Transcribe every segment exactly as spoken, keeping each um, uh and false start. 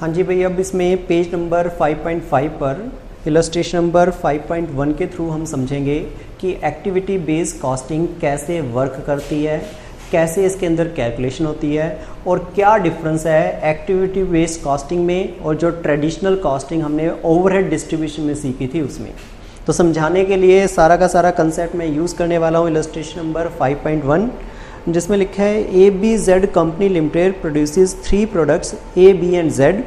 हाँ जी भाई, अब इसमें page number five point five पर illustration number five point one के थ्रू हम समझेंगे कि एक्टिविटी बेस्ड कॉस्टिंग कैसे वर्क करती है, कैसे इसके अंदर कैलकुलेशन होती है और क्या डिफरेंस है एक्टिविटी बेस्ड कॉस्टिंग में और जो ट्रेडिशनल कॉस्टिंग हमने ओवरहेड डिस्ट्रीब्यूशन में सीखी थी उसमें। तो समझाने के लिए सारा का सारा कंसेप्ट मैं यूज़ करने वाला हूँ illustration number five point one, जिसमें लिखा है A B Z company limited produces three products A B and Z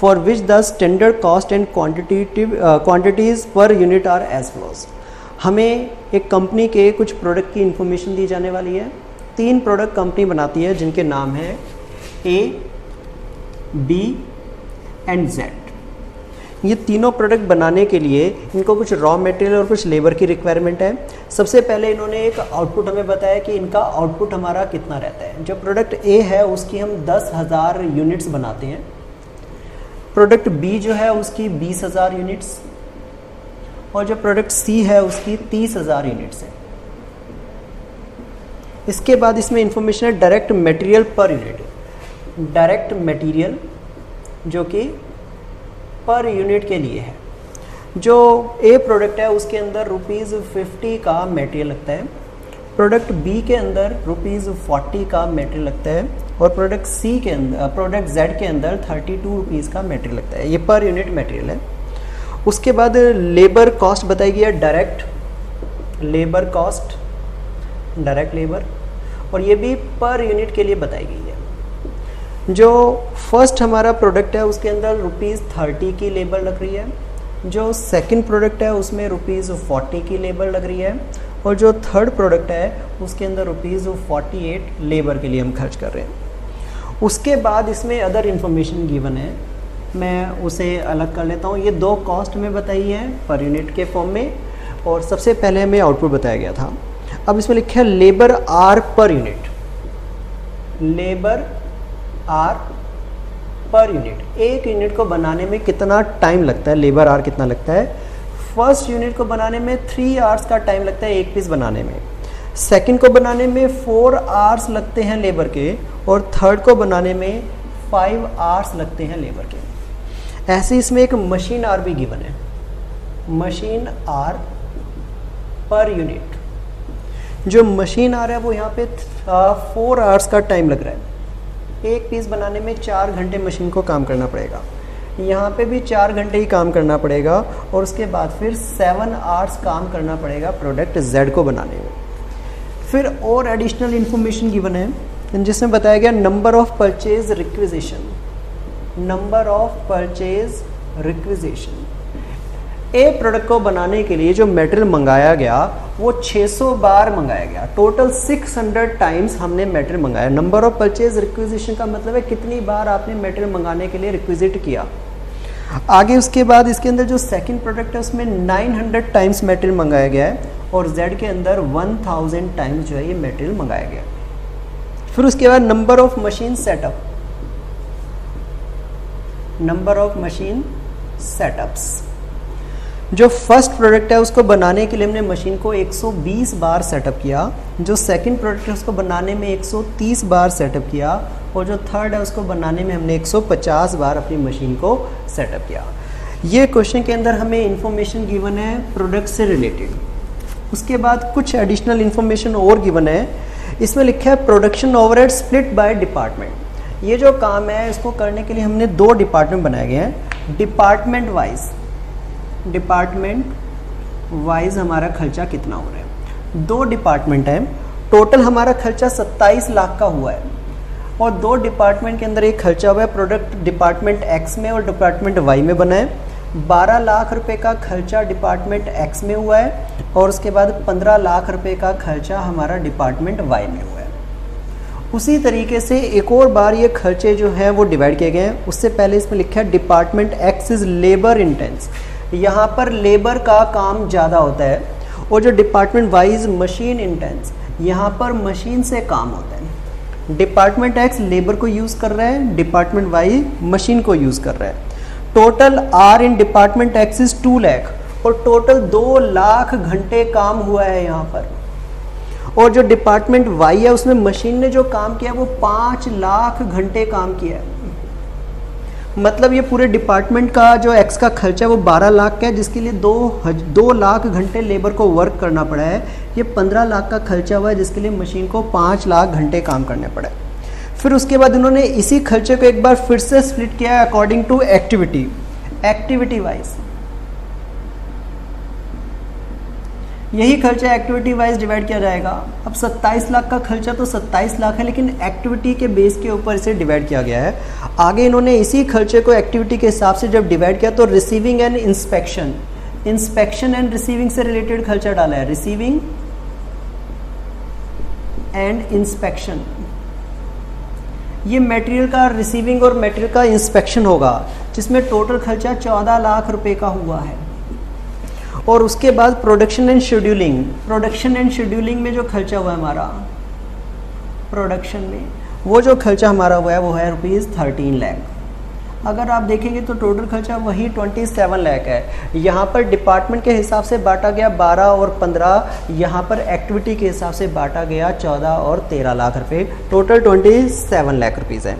for which the standard cost and quantitative quantities per unit are as follows. हमें एक company के कुछ product की information दी जाने वाली है। तीन प्रोडक्ट कंपनी बनाती है जिनके नाम है ए, बी एंड जेड। ये तीनों प्रोडक्ट बनाने के लिए इनको कुछ रॉ मटेरियल और कुछ लेबर की रिक्वायरमेंट है। सबसे पहले इन्होंने एक आउटपुट हमें बताया कि इनका आउटपुट हमारा कितना रहता है। जो प्रोडक्ट ए है उसकी हम दस हज़ार यूनिट्स बनाते हैं, प्रोडक्ट बी जो है उसकी बीस हज़ार यूनिट्स और जो प्रोडक्ट सी है उसकी तीस हज़ार यूनिट्स है। इसके बाद इसमें इंफॉर्मेशन है direct material per unit. Direct material जो कि पर यूनिट के लिए है। जो ए प्रोडक्ट है उसके अंदर रुपीज़ फिफ्टी का मटेरियल लगता है, प्रोडक्ट बी के अंदर रुपीज़ फोर्टी का मटेरियल लगता है और प्रोडक्ट सी के अंदर प्रोडक्ट जेड के अंदर थर्टी टू रुपीज़ का मटेरियल लगता है। ये पर यूनिट मटेरियल है। उसके बाद लेबर कॉस्ट बताई गई है, direct labour cost, direct labour, और ये भी पर यूनिट के लिए बताई गई है। जो फर्स्ट हमारा प्रोडक्ट है उसके अंदर रुपीज़ थर्टी की लेबर लग रही है, जो सेकंड प्रोडक्ट है उसमें रुपीज़ फोर्टी की लेबर लग रही है और जो थर्ड प्रोडक्ट है उसके अंदर रुपीज़ फोर्टी एट लेबर के लिए हम खर्च कर रहे हैं। उसके बाद इसमें अदर इन्फॉर्मेशन गिवन है, मैं उसे अलग कर लेता हूँ। ये दो कॉस्ट में बताई है पर यूनिट के फॉर्म में और सबसे पहले हमें आउटपुट बताया गया था। अब इसमें लिखा है labour hour per unit, labour hour per unit. एक यूनिट को बनाने में कितना टाइम लगता है, लेबर आर कितना लगता है। फर्स्ट यूनिट को बनाने में थ्री आवर्स का टाइम लगता है एक पीस बनाने में, सेकंड को बनाने में फोर आवर्स लगते हैं लेबर के और थर्ड को बनाने में फाइव आवर्स लगते हैं लेबर के। ऐसे इसमें एक मशीन आर भी गिवन है, मशीन आर पर यूनिट। जो मशीन आ रहा है वो यहाँ पे फोर आवर्स का टाइम लग रहा है, एक पीस बनाने में चार घंटे मशीन को काम करना पड़ेगा, यहाँ पे भी चार घंटे ही काम करना पड़ेगा और उसके बाद फिर सेवन आवर्स काम करना पड़ेगा प्रोडक्ट जेड को बनाने में। फिर और एडिशनल इन्फॉर्मेशन गिवन है जिसमें बताया गया number of purchase requisition, number of purchase requisition. A product को बनाने के लिए जो मटेरियल मंगाया गया वो छह सौ बार मंगाया गया, टोटल छह सौ टाइम्स हमने मटेरियल मंगाया। नंबर ऑफ परचेज रिक्विजिशन का मतलब है कितनी बार आपने मटेरियल मंगाने के लिए रिक्विजिट किया। आगे उसके बाद इसके अंदर जो सेकंड प्रोडक्ट है उसमें नौ सौ टाइम्स मटेरियल मंगाया गया है और जेड के अंदर एक हज़ार टाइम्स जो है ये मटेरियल मंगाया गया। फिर उसके बाद number of machine setup, number of machine setups. जो फर्स्ट प्रोडक्ट है उसको बनाने के लिए हमने मशीन को एक सौ बीस बार सेटअप किया, जो सेकंड प्रोडक्ट है उसको बनाने में एक सौ तीस बार सेटअप किया और जो थर्ड है उसको बनाने में हमने एक सौ पचास बार अपनी मशीन को सेटअप किया। ये क्वेश्चन के अंदर हमें इन्फॉर्मेशन गिवन है प्रोडक्ट से रिलेटेड। उसके बाद कुछ एडिशनल इन्फॉर्मेशन और गिवन है। इसमें लिखा है production overhead split by department. ये जो काम है इसको करने के लिए हमने दो डिपार्टमेंट बनाए गए हैं। डिपार्टमेंट वाइज, डिपार्टमेंट वाइज हमारा खर्चा कितना हो रहा है। दो डिपार्टमेंट है, टोटल हमारा खर्चा सत्ताईस लाख का हुआ है और दो डिपार्टमेंट के अंदर एक खर्चा हुआ है। प्रोडक्ट डिपार्टमेंट एक्स में और डिपार्टमेंट वाई में बना है। बारह लाख रुपए का खर्चा डिपार्टमेंट एक्स में हुआ है और उसके बाद पंद्रह लाख रुपए का खर्चा हमारा डिपार्टमेंट वाई में हुआ है। उसी तरीके से एक और बार ये खर्चे जो हैं वो डिवाइड किए गए हैं। उससे पहले इसमें लिखा है department X is labour intense, यहाँ पर लेबर का काम ज़्यादा होता है और जो डिपार्टमेंट वाइज मशीन इंटेंस, यहाँ पर मशीन से काम होता है। डिपार्टमेंट एक्स लेबर को यूज़ कर रहा है, डिपार्टमेंट वाई मशीन को यूज़ कर रहा है। Total are in department X is two lakh और टोटल दो लाख घंटे काम हुआ है यहाँ पर। और जो डिपार्टमेंट वाई है उसमें मशीन ने जो काम किया वो पाँच लाख घंटे काम किया है। मतलब ये पूरे डिपार्टमेंट का जो एक्स का खर्चा है वो बारह लाख का है, जिसके लिए दो दो लाख घंटे लेबर को वर्क करना पड़ा है। ये पंद्रह लाख का खर्चा हुआ है, जिसके लिए मशीन को पाँच लाख घंटे काम करने पड़ा है। फिर उसके बाद उन्होंने इसी खर्चे को एक बार फिर से स्प्लिट किया है according to activity activity wise. यही खर्चा एक्टिविटी वाइज डिवाइड किया जाएगा। अब सत्ताईस लाख का खर्चा तो सत्ताईस लाख है, लेकिन एक्टिविटी के बेस के ऊपर इसे डिवाइड किया गया है। आगे इन्होंने इसी खर्चे को एक्टिविटी के हिसाब से जब डिवाइड किया तो receiving and inspection inspection and receiving से रिलेटेड खर्चा डाला है। रिसीविंग एंड इंस्पेक्शन, ये मटेरियल का रिसीविंग और मटेरियल का इंस्पेक्शन होगा, जिसमें टोटल खर्चा चौदह लाख रुपए का हुआ है। और उसके बाद production and scheduling production and scheduling में जो खर्चा हुआ है हमारा प्रोडक्शन में वो जो खर्चा हमारा हुआ है वो है रुपीज़ थर्टीन लाख। अगर आप देखेंगे तो टोटल खर्चा वही सत्ताईस लाख है। यहाँ पर डिपार्टमेंट के हिसाब से बांटा गया बारह और पंद्रह, यहाँ पर एक्टिविटी के हिसाब से बांटा गया चौदह और तेरह लाख रुपए, टोटल सत्ताईस लाख रुपीज़ है।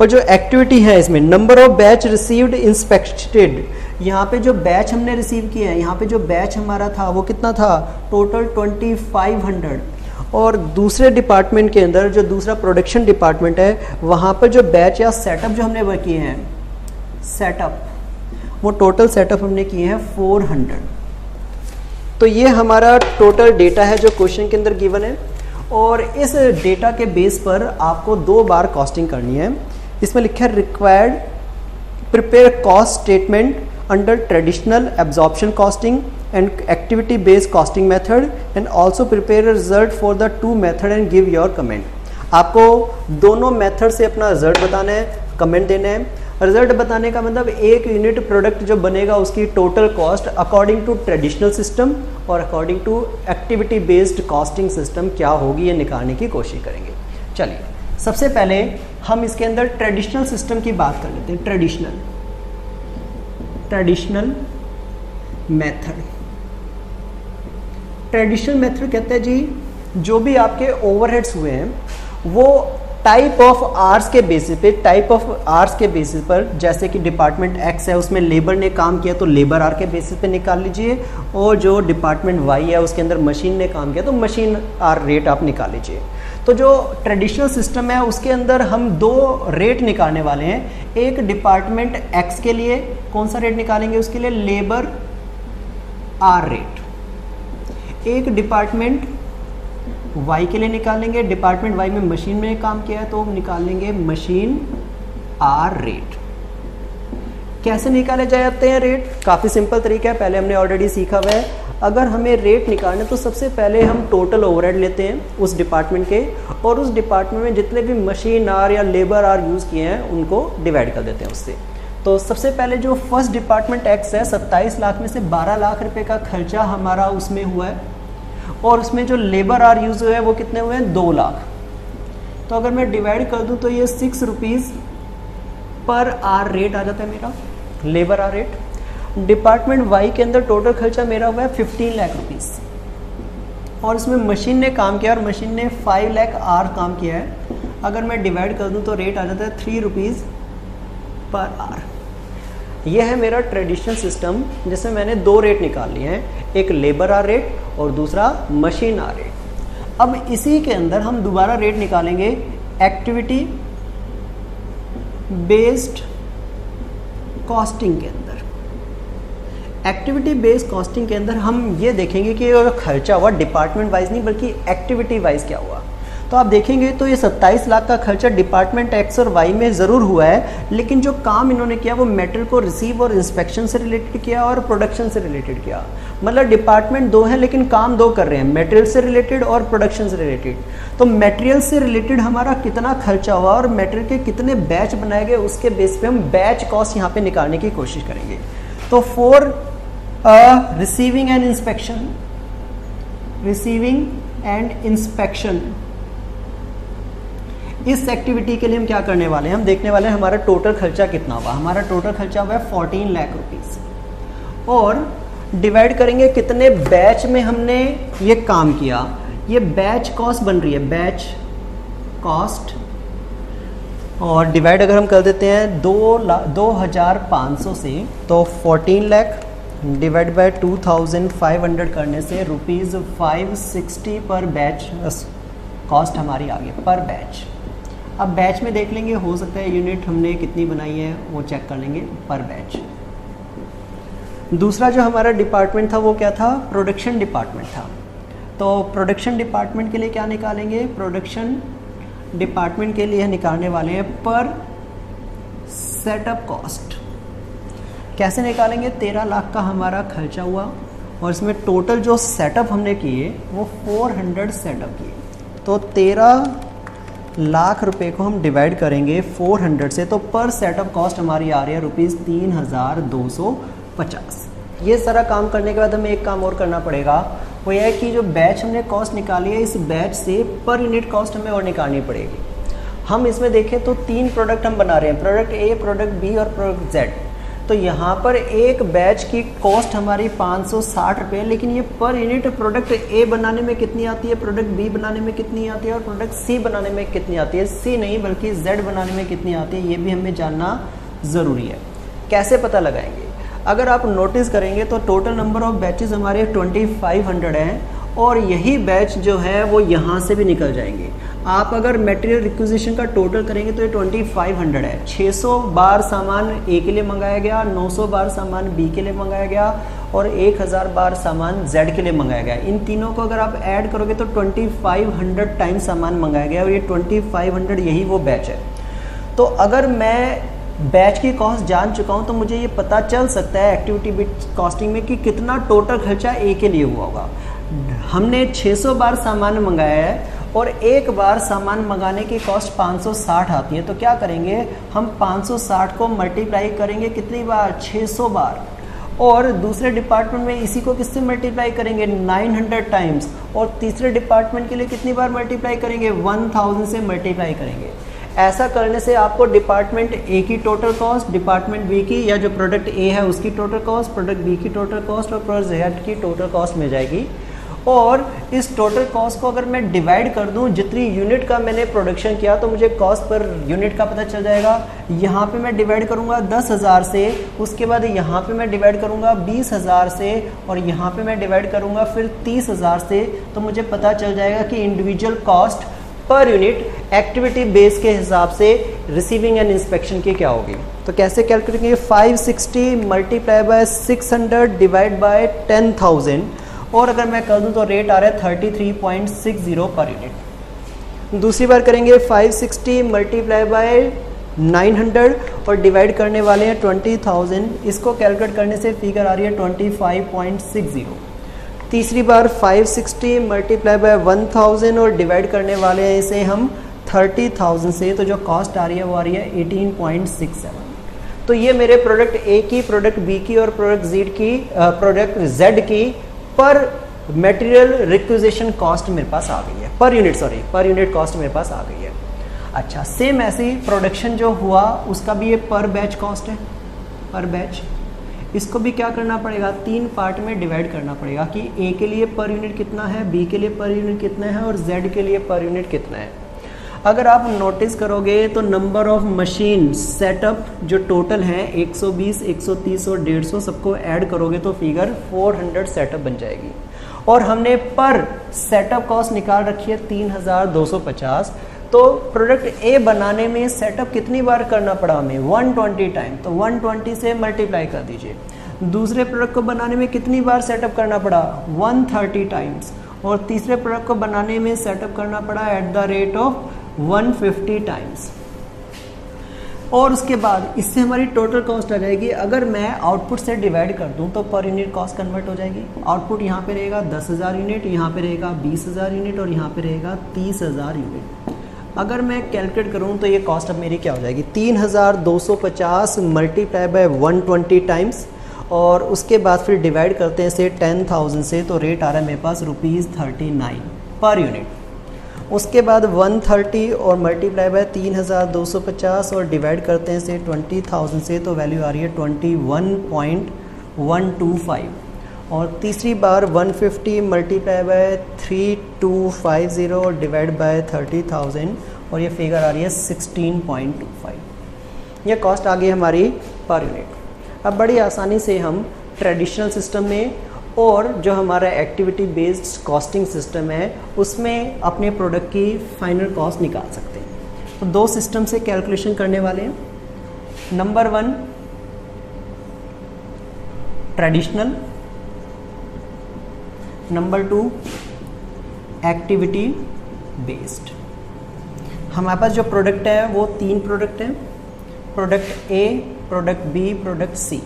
और जो एक्टिविटी है इसमें number of batch received inspected, यहाँ पे जो बैच हमने रिसीव किए हैं, यहाँ पे जो बैच हमारा था वो कितना था, टोटल पच्चीस सौ। और दूसरे डिपार्टमेंट के अंदर जो दूसरा प्रोडक्शन डिपार्टमेंट है वहाँ पर जो बैच या सेटअप जो हमने वर्क किए हैं, सेटअप वो टोटल सेटअप हमने किए हैं चार सौ। तो ये हमारा टोटल डेटा है जो क्वेश्चन के अंदर गिवन है, और इस डेटा के बेस पर आपको दो बार कॉस्टिंग करनी है। इसमें लिखा है required prepare cost statement under traditional absorption costing and activity based costing method and also prepare a result for the two method and give your comment। आपको दोनों मेथड से अपना रिजल्ट बताना है, कमेंट देना है। रिजल्ट बताने का मतलब एक यूनिट प्रोडक्ट जो बनेगा उसकी total cost according to traditional system और according to activity based costing system क्या होगी, ये निकालने की कोशिश करेंगे। चलिए सबसे पहले हम इसके अंदर ट्रेडिशनल सिस्टम की बात कर लेते हैं। Traditional traditional method traditional method कहते हैं जी जो भी आपके ओवरहेड्स हुए हैं वो टाइप ऑफ आर्स के बेसिस पे टाइप ऑफ आर्स के बेसिस पर, जैसे कि डिपार्टमेंट एक्स है उसमें लेबर ने काम किया तो लेबर आर के बेसिस पे निकाल लीजिए, और जो डिपार्टमेंट वाई है उसके अंदर मशीन ने काम किया तो मशीन आर रेट आप निकाल लीजिए। तो जो ट्रेडिशनल सिस्टम है उसके अंदर हम दो रेट निकालने वाले हैं। एक डिपार्टमेंट एक्स के लिए कौन सा रेट निकालेंगे, उसके लिए लेबर आर रेट। एक डिपार्टमेंट वाई के लिए निकालेंगे, डिपार्टमेंट वाई में मशीन में काम किया है तो निकालेंगे मशीन आर रेट। कैसे निकाले जाते हैं रेट, काफ़ी सिंपल तरीका है, पहले हमने ऑलरेडी सीखा हुआ है। अगर हमें रेट निकालना है तो सबसे पहले हम टोटल ओवरहेड लेते हैं उस डिपार्टमेंट के, और उस डिपार्टमेंट में जितने भी मशीन आर या लेबर आर यूज़ किए हैं उनको डिवाइड कर देते हैं उससे। तो सबसे पहले जो फर्स्ट डिपार्टमेंट एक्स है, सत्ताईस लाख में से बारह लाख रुपए का खर्चा हमारा उसमें हुआ है, और उसमें जो लेबर आर यूज़ हुए हैं वो कितने हुए हैं, दो लाख। तो अगर मैं डिवाइड कर दूँ तो ये सिक्स रुपीज़ पर आर रेट आ जाता है मेरा labour hour rate. Department Y के अंदर टोटल खर्चा मेरा हुआ है पंद्रह लाख रुपीस, और इसमें मशीन ने काम किया और मशीन ने पाँच लाख आर काम किया है। अगर मैं डिवाइड कर दूं तो रेट आ जाता है थ्री रुपीज़ पर आर। यह है मेरा ट्रेडिशनल सिस्टम, जिसमें मैंने दो रेट निकाल लिए हैं, एक लेबर आर रेट और दूसरा मशीन आर रेट। अब इसी के अंदर हम दोबारा रेट निकालेंगे एक्टिविटी बेस्ड कॉस्टिंग के अंदर। एक्टिविटी बेस्ड कॉस्टिंग के अंदर हम ये देखेंगे कि जो खर्चा हुआ डिपार्टमेंट वाइज नहीं बल्कि एक्टिविटी वाइज क्या हुआ। तो आप देखेंगे तो ये सत्ताईस लाख का खर्चा डिपार्टमेंट एक्स और वाई में ज़रूर हुआ है, लेकिन जो काम इन्होंने किया वो मेटेरियल को रिसीव और इंस्पेक्शन से रिलेटेड किया और प्रोडक्शन से रिलेटेड किया। मतलब डिपार्टमेंट दो है लेकिन काम दो कर रहे हैं, मेटेरियल से रिलेटेड और प्रोडक्शन से रिलेटेड। तो मेटेरियल से रिलेटेड हमारा कितना खर्चा हुआ और मेटेरियल के कितने बैच बनाए गए, उसके बेस पर हम बैच कॉस्ट यहाँ पर निकालने की कोशिश करेंगे। तो for receiving and inspection receiving and inspection इस एक्टिविटी के लिए हम क्या करने वाले हैं, हम देखने वाले हैं हमारा टोटल खर्चा कितना हुआ। हमारा टोटल खर्चा हुआ है चौदह लाख रुपीस, और डिवाइड करेंगे कितने बैच में हमने ये काम किया। ये बैच कॉस्ट बन रही है, बैच कॉस्ट और डिवाइड अगर हम कर देते हैं दो ला दो हज़ार पाँच सौ से, तो fourteen lakh divide by two thousand five hundred करने से rupees five sixty per batch cost हमारी आ गई पर बैच। अब बैच में देख लेंगे, हो सकता है यूनिट हमने कितनी बनाई है वो चेक कर लेंगे पर बैच। दूसरा जो हमारा डिपार्टमेंट था वो क्या था, प्रोडक्शन डिपार्टमेंट था। तो प्रोडक्शन डिपार्टमेंट के लिए क्या निकालेंगे, प्रोडक्शन डिपार्टमेंट के लिए निकालने वाले हैं पर सेटअप कॉस्ट। कैसे निकालेंगे, तेरह लाख का हमारा खर्चा हुआ और इसमें टोटल जो सेटअप हमने किए वो चार सौ सेटअप किए। तो तेरह लाख रुपए को हम डिवाइड करेंगे चार सौ से, तो पर सेटअप कॉस्ट हमारी आ रही है रुपीज़ तीन हज़ार दो सौ पचास। ये सारा काम करने के बाद हमें एक काम और करना पड़ेगा, वो यह है कि जो बैच हमने कॉस्ट निकाली है इस बैच से पर यूनिट कॉस्ट हमें और निकालनी पड़ेगी। हम इसमें देखें तो तीन प्रोडक्ट हम बना रहे हैं, प्रोडक्ट ए, प्रोडक्ट बी और प्रोडक्ट जेड। तो यहाँ पर एक बैच की कॉस्ट हमारी पाँच सौ साठ रुपये, लेकिन ये पर यूनिट प्रोडक्ट ए बनाने में कितनी आती है, प्रोडक्ट बी बनाने में कितनी आती है और प्रोडक्ट सी बनाने में कितनी आती है, सी नहीं बल्कि जेड बनाने में कितनी आती है, ये भी हमें जानना ज़रूरी है। कैसे पता लगाएंगे, अगर आप नोटिस करेंगे तो टोटल नंबर ऑफ़ बैचेस हमारे पच्चीस सौ हैं और यही बैच जो है वो यहाँ से भी निकल जाएंगे। आप अगर मटेरियल रिक्विजिशन का टोटल करेंगे तो ये पच्चीस सौ है। छह सौ बार सामान ए के लिए मंगाया गया, नौ सौ बार सामान बी के लिए मंगाया गया और एक हज़ार बार सामान जेड के लिए मंगाया गया। इन तीनों को अगर आप ऐड करोगे तो पच्चीस सौ टाइम सामान मंगाया गया और ये पच्चीस सौ यही वो बैच है। तो अगर मैं बैच की कॉस्ट जान चुका हूँ तो मुझे ये पता चल सकता है एक्टिविटी बेस्ड कॉस्टिंग में कि कितना टोटल खर्चा ए के लिए हुआ होगा। हमने छह सौ बार सामान मंगाया है और एक बार सामान मंगाने की कॉस्ट पाँच सौ साठ आती है, तो क्या करेंगे, हम पाँच सौ साठ को मल्टीप्लाई करेंगे कितनी बार, छह सौ बार, और दूसरे डिपार्टमेंट में इसी को किससे मल्टीप्लाई करेंगे नौ सौ टाइम्स, और तीसरे डिपार्टमेंट के लिए कितनी बार मल्टीप्लाई करेंगे एक हज़ार से मल्टीप्लाई करेंगे। ऐसा करने से आपको डिपार्टमेंट ए की टोटल कॉस्ट, डिपार्टमेंट बी की या जो प्रोडक्ट ए है उसकी टोटल कॉस्ट, प्रोडक्ट बी की टोटल कॉस्ट और प्रोडक्ट जेड की टोटल कॉस्ट मिल जाएगी। और इस टोटल कॉस्ट को अगर मैं डिवाइड कर दूं जितनी यूनिट का मैंने प्रोडक्शन किया तो मुझे कॉस्ट पर यूनिट का पता चल जाएगा। यहाँ पे मैं डिवाइड करूँगा दस हज़ार से, उसके बाद यहाँ पे मैं डिवाइड करूँगा बीस हज़ार से और यहाँ पे मैं डिवाइड करूँगा फिर तीस हज़ार से, तो मुझे पता चल जाएगा कि individual cost per unit activity base के हिसाब से रिसीविंग एंड इंस्पेक्शन की क्या होगी। तो कैसे कैलकुलेट करेंगे, पाँच सौ साठ मल्टीप्लाई बाय छह सौ डिवाइड बाय दस हज़ार और अगर मैं कर दूं तो रेट आ रहा है तैंतीस पॉइंट साठ पर यूनिट। दूसरी बार करेंगे पाँच सौ साठ मल्टीप्लाई बाय नौ सौ और डिवाइड करने वाले हैं बीस हज़ार, इसको कैलकुलेट करने से फिगर आ रही है पच्चीस पॉइंट साठ। तीसरी बार पाँच सौ साठ मल्टीप्लाई बाय एक हज़ार और डिवाइड करने वाले हैं इसे हम तीस हज़ार से, तो जो कॉस्ट आ रही है वो आ रही है अठारह पॉइंट सड़सठ। तो ये मेरे प्रोडक्ट ए की, प्रोडक्ट बी की और प्रोडक्ट जेड की प्रोडक्ट जेड की पर मटेरियल रिक्विजिशन कॉस्ट मेरे पास आ गई है, per unit sorry per unit cost मेरे पास आ गई है। अच्छा, सेम ऐसे ही प्रोडक्शन जो हुआ उसका भी ये पर बैच कॉस्ट है, पर बैच इसको भी क्या करना पड़ेगा, तीन पार्ट में डिवाइड करना पड़ेगा कि ए के लिए पर यूनिट कितना है, बी के लिए पर यूनिट कितना है और जेड के लिए पर यूनिट कितना है। अगर आप नोटिस करोगे तो नंबर ऑफ मशीन सेटअप जो टोटल है एक सौ बीस, एक सौ तीस और एक सौ पचास सबको ऐड करोगे तो फिगर चार सौ सेटअप बन जाएगी। और हमने पर सेटअप कॉस्ट निकाल रखी है तीन हज़ार दो सौ पचास। तो प्रोडक्ट ए बनाने में सेटअप कितनी बार करना पड़ा हमें, एक सौ बीस टाइम, तो एक सौ बीस से मल्टीप्लाई कर दीजिए। दूसरे प्रोडक्ट को बनाने में कितनी बार सेटअप करना पड़ा, एक सौ तीस टाइम्स, और तीसरे प्रोडक्ट को बनाने में सेटअप करना पड़ा एट द रेट ऑफ एक सौ पचास टाइम्स। और उसके बाद इससे हमारी टोटल कॉस्ट आ जाएगी। अगर मैं आउटपुट से डिवाइड कर दूं तो पर यूनिट कॉस्ट कन्वर्ट हो जाएगी। आउटपुट यहाँ पे रहेगा दस हज़ार यूनिट, यहाँ पे रहेगा बीस हज़ार यूनिट और यहाँ पे रहेगा तीस हज़ार यूनिट। अगर मैं कैलकुलेट करूं तो ये कॉस्ट अब मेरी क्या हो जाएगी, तीन हज़ार दो सौ पचास मल्टीप्लाई बाय एक सौ बीस टाइम्स और उसके बाद फिर डिवाइड करते हैं इसे दस हज़ार से, तो रेट आ रहा है मेरे पास rupees thirty nine per unit. उसके बाद एक सौ तीस और मल्टीप्लाई बाय तीन हज़ार दो सौ पचास और डिवाइड करते हैं इसे बीस हज़ार से, तो वैल्यू आ रही है इक्कीस पॉइंट एक दो पाँच। और तीसरी बार एक सौ पचास मल्टीप्लाई बाय तीन हज़ार दो सौ पचास डिवाइड बाय तीस हज़ार और ये फिगर आ रही है सिक्सटीन पॉइंट टू फाइव। ये कॉस्ट आ गई हमारी पर यूनिट। अब बड़ी आसानी से हम ट्रेडिशनल सिस्टम में और जो हमारा एक्टिविटी बेस्ड कॉस्टिंग सिस्टम है उसमें अपने प्रोडक्ट की फाइनल कॉस्ट निकाल सकते हैं। तो दो सिस्टम से कैलकुलेशन करने वाले हैं। Number one traditional, number two activity based. हमारे पास जो प्रोडक्ट है वो तीन प्रोडक्ट हैं, product A, product B, product C.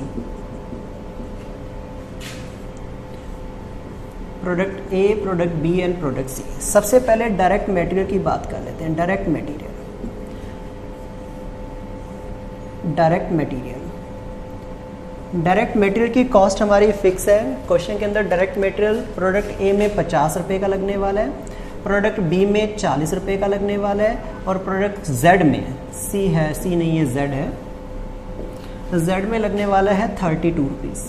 Product A, product B and product C. सबसे पहले डायरेक्ट मटेरियल की बात कर लेते हैं। Direct material direct material direct material की कॉस्ट हमारी फिक्स है। क्वेश्चन के अंदर डायरेक्ट मटेरियल प्रोडक्ट ए में पचास रुपये का लगने वाला है, प्रोडक्ट बी में चालीस रुपये का लगने वाला है और प्रोडक्ट जेड में, सी है सी नहीं है जेड है, जेड में लगने वाला है थर्टी टू रुपीज़।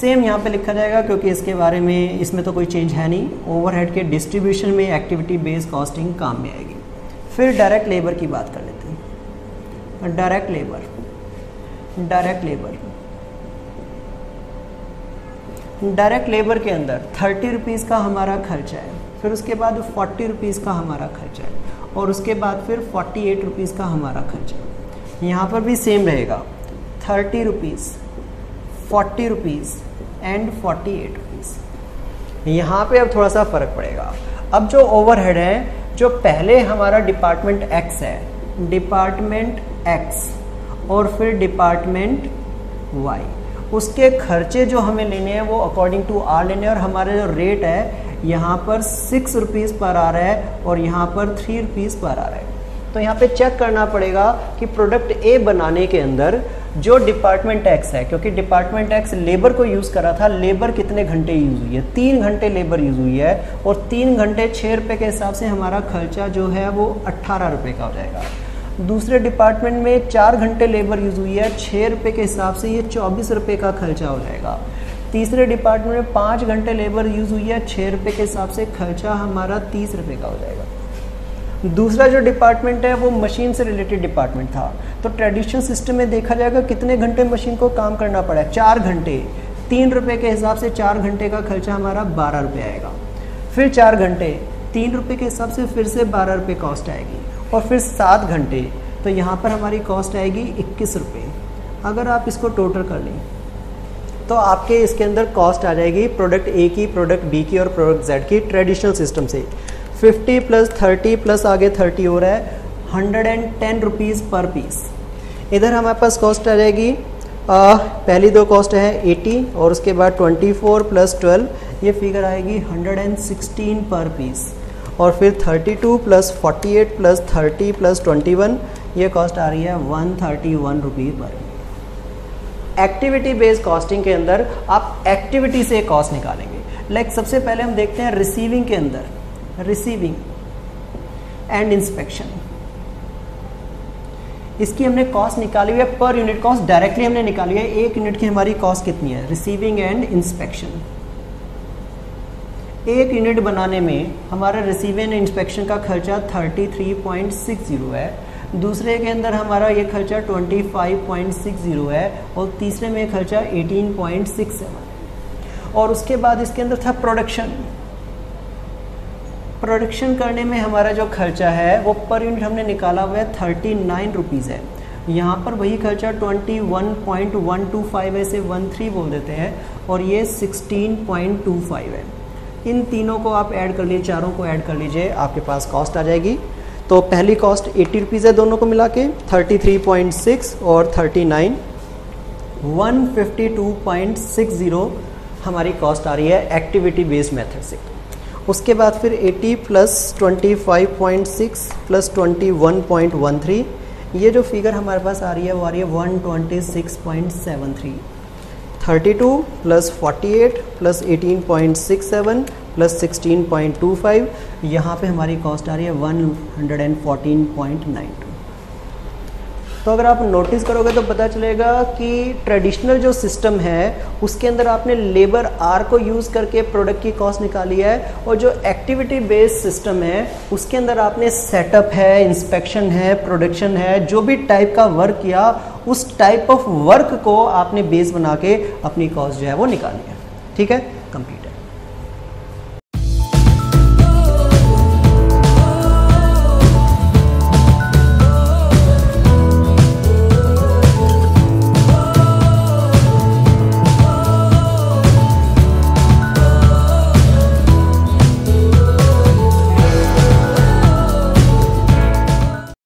सेम यहाँ पे लिखा जाएगा क्योंकि इसके बारे में इसमें तो कोई चेंज है नहीं। ओवरहेड के डिस्ट्रीब्यूशन में एक्टिविटी बेस्ड कॉस्टिंग काम में आएगी। फिर डायरेक्ट लेबर की बात कर लेते हैं। Direct labour direct labour direct labour के अंदर थर्टी रुपीज़ का हमारा खर्चा है, फिर उसके बाद फोर्टी रुपीज़ का हमारा खर्चा है और उसके बाद फिर फोर्टी एट रुपीज़ का हमारा खर्चा है। यहाँ पर भी सेम रहेगा, thirty rupees, forty rupees and forty eight rupees. यहाँ पर अब थोड़ा सा फ़र्क पड़ेगा। अब जो ओवरहेड है, जो पहले हमारा डिपार्टमेंट एक्स है, डिपार्टमेंट एक्स और फिर डिपार्टमेंट वाई, उसके खर्चे जो हमें लेने हैं वो अकॉर्डिंग टू आर लेने हैं और हमारा जो रेट है यहाँ पर सिक्स रुपीज़ पर आ रहा है और यहाँ पर थ्री रुपीज़ पर आ रहा है। तो यहाँ पे चेक करना पड़ेगा कि प्रोडक्ट ए बनाने के अंदर जो डिपार्टमेंट एक्स है, क्योंकि डिपार्टमेंट एक्स लेबर को यूज़ करा था, लेबर कितने घंटे यूज़ हुई है, तीन घंटे लेबर यूज़ हुई है और तीन घंटे छः रुपये के हिसाब से हमारा खर्चा जो है वो अट्ठारह रुपये का हो जाएगा। दूसरे डिपार्टमेंट में चार घंटे लेबर यूज़ हुई है, छः रुपये के हिसाब से ये चौबीस रुपये का खर्चा हो जाएगा। तीसरे डिपार्टमेंट में पाँच घंटे लेबर यूज़ हुई है, छः रुपये के हिसाब से खर्चा हमारा तीस रुपये का हो जाएगा। दूसरा जो डिपार्टमेंट है वो मशीन से रिलेटेड डिपार्टमेंट था, तो ट्रेडिशनल सिस्टम में देखा जाएगा कितने घंटे मशीन को काम करना पड़ा है, चार घंटे। तीन रुपये के हिसाब से चार घंटे का खर्चा हमारा बारह रुपये आएगा, फिर चार घंटे तीन रुपये के हिसाब से फिर से बारह रुपये कॉस्ट आएगी और फिर सात घंटे तो यहाँ पर हमारी कॉस्ट आएगी इक्कीस रुपये। अगर आप इसको टोटल कर लें तो आपके इसके अंदर कॉस्ट आ जाएगी प्रोडक्ट ए की, प्रोडक्ट बी की और प्रोडक्ट जेड की ट्रेडिशनल सिस्टम से। फिफ्टी प्लस थर्टी प्लस आगे थर्टी हो रहा है hundred and ten rupees per piece. इधर हमारे पास कॉस्ट आ जाएगी, आ, पहली दो कॉस्ट है अस्सी और उसके बाद चौबीस प्लस बारह, ये फिगर आएगी एक सौ सोलह पर पीस और फिर बत्तीस प्लस अड़तालीस प्लस तीस प्लस इक्कीस, ये कॉस्ट आ रही है एक सौ इकतीस रुपये पर। एक्टिविटी बेस्ड कॉस्टिंग के अंदर आप एक्टिविटी से कॉस्ट निकालेंगे। लाइक सबसे पहले हम देखते हैं रिसीविंग के अंदर, रिसीविंग एंड इंस्पेक्शन, इसकी हमने कॉस्ट निकाली हुई है पर यूनिट कॉस्ट डायरेक्टली हमने निकाली है। एक यूनिट की हमारी कॉस्ट कितनी है रिसीविंग एंड इंस्पेक्शन। एक यूनिट बनाने में हमारा रिसीविंग एंड इंस्पेक्शन का खर्चा तैंतीस पॉइंट सिक्स जीरो है, दूसरे के अंदर हमारा ये खर्चा पच्चीस पॉइंट सिक्स जीरो है और तीसरे में खर्चा अठारह पॉइंट सिक्स सेवन। और उसके बाद इसके अंदर था प्रोडक्शन। प्रोडक्शन करने में हमारा जो खर्चा है वो पर यूनिट हमने निकाला हुआ है थर्टी नाइन रुपीज़ है, यहाँ पर वही खर्चा twenty one point one two five ऐसे वन थ्री बोल देते हैं और ये सिक्सटीन पॉइंट टू फाइव है। इन तीनों को आप ऐड कर लीजिए, चारों को ऐड कर लीजिए, आपके पास कॉस्ट आ जाएगी। तो पहली कॉस्ट एटी रुपीज़ है दोनों को मिला के, थर्टी थ्री पॉइंट सिक्स और thirty nine, one fifty two point six zero हमारी कॉस्ट आ रही है एक्टिविटी बेस्ड मेथड से। उसके बाद फिर अस्सी प्लस पच्चीस पॉइंट सिक्स प्लस इक्कीस पॉइंट एक तीन, ये जो फिगर हमारे पास आ रही है वो आ रही है एक सौ छब्बीस पॉइंट सात तीन। बत्तीस प्लस अड़तालीस प्लस अठारह पॉइंट सड़सठ प्लस सोलह पॉइंट दो पाँच, यहाँ पे हमारी कॉस्ट आ रही है एक सौ चौदह पॉइंट नौ दो। तो अगर आप नोटिस करोगे तो पता चलेगा कि ट्रेडिशनल जो सिस्टम है उसके अंदर आपने लेबर आर को यूज़ करके प्रोडक्ट की कॉस्ट निकाली है, और जो एक्टिविटी बेस्ड सिस्टम है उसके अंदर आपने सेटअप है, इंस्पेक्शन है, प्रोडक्शन है, जो भी टाइप का वर्क किया उस टाइप ऑफ वर्क को आपने बेस बना के अपनी कॉस्ट जो है वो निकाली है। ठीक है, कंप्लीट।